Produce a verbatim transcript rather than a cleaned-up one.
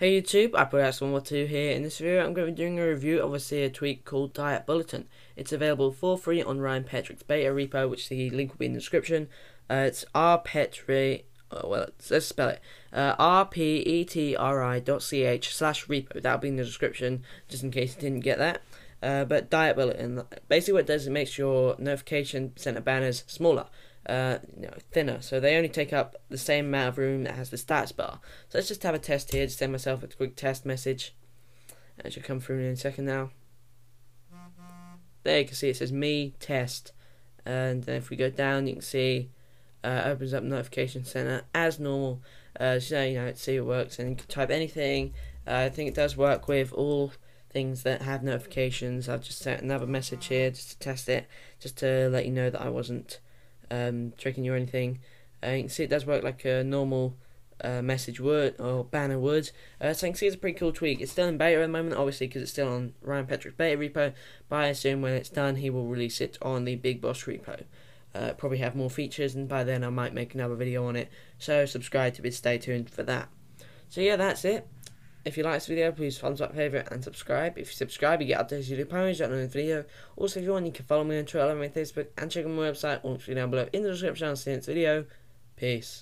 Hey YouTube, iPodcast one one two here. In this video I'm going to be doing a review of a S E O tweak called Diet Bulletin. It's available for free on Ryan Petrich's beta repo, which the link will be in the description. Uh, it's rpetri, oh, well let's spell it, uh, r p e t r i dot c h slash repo, that'll be in the description just in case you didn't get that. Uh, but Diet Bulletin, basically what it does is it makes your notification center banners smaller. Uh, you know, thinner, so they only take up the same amount of room that has the stats bar. So let's just have a test here. Just send myself a quick test message. That should come through in a second now. There you can see it says me test, and then if we go down, you can see uh, opens up notification center as normal. Uh, so you know, let's see it works, and you can type anything. Uh, I think it does work with all things that have notifications. I've just sent another message here just to test it, just to let you know that I wasn't Um, tricking you or anything. Uh, you can see it does work like a normal uh, message would or banner would. Uh, so you can see it's a pretty cool tweak. It's still in beta at the moment, obviously, because it's still on Ryan Petrich's beta repo. But I assume when it's done, he will release it on the Big Boss repo. Uh, probably have more features, and by then I might make another video on it. So subscribe to it. Stay tuned for that. So yeah, that's it. If you like this video, please thumbs up, favorite, and subscribe. If you subscribe, you get updates, you do posts, don't know the video. Also, if you want, you can follow me on Twitter, on Facebook, and check out my website, all links down below in the description. I'll see you in this video. Peace.